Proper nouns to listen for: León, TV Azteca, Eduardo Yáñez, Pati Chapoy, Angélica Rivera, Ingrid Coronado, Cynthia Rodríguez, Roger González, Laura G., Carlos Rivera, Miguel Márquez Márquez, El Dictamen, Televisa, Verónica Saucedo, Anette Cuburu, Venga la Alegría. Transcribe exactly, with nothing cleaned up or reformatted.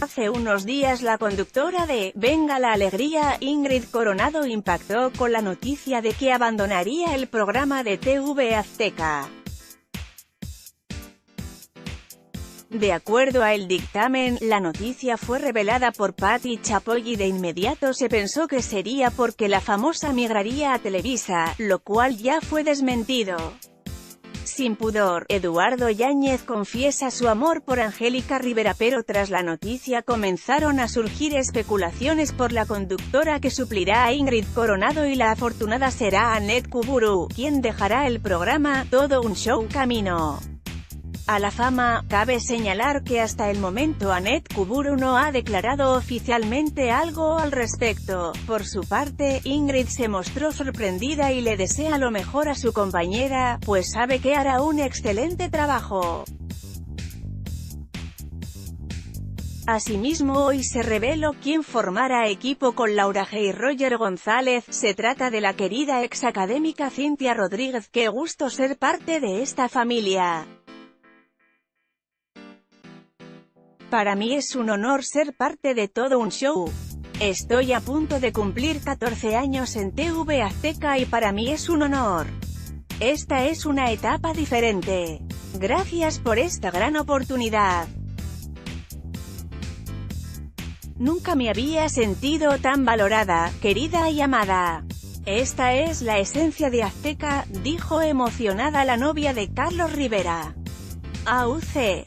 Hace unos días la conductora de Venga la Alegría, Ingrid Coronado, impactó con la noticia de que abandonaría el programa de T V Azteca. De acuerdo a el dictamen, la noticia fue revelada por Pati Chapoy y de inmediato se pensó que sería porque la famosa migraría a Televisa, lo cual ya fue desmentido. Sin pudor, Eduardo Yáñez confiesa su amor por Angélica Rivera, pero tras la noticia comenzaron a surgir especulaciones por la conductora que suplirá a Ingrid Coronado, y la afortunada será Anette Cuburu, quien dejará el programa. Todo un show camino a la fama. Cabe señalar que hasta el momento Anette Cuburu no ha declarado oficialmente algo al respecto. Por su parte, Ingrid se mostró sorprendida y le desea lo mejor a su compañera, pues sabe que hará un excelente trabajo. Asimismo, hoy se reveló quién formará equipo con Laura G. y Roger González. Se trata de la querida exacadémica Cynthia Rodríguez. Qué gusto ser parte de esta familia. Para mí es un honor ser parte de todo un show. Estoy a punto de cumplir catorce años en T V Azteca y para mí es un honor. Esta es una etapa diferente. Gracias por esta gran oportunidad. Nunca me había sentido tan valorada, querida y amada. Esta es la esencia de Azteca, dijo emocionada la novia de Carlos Rivera. A U C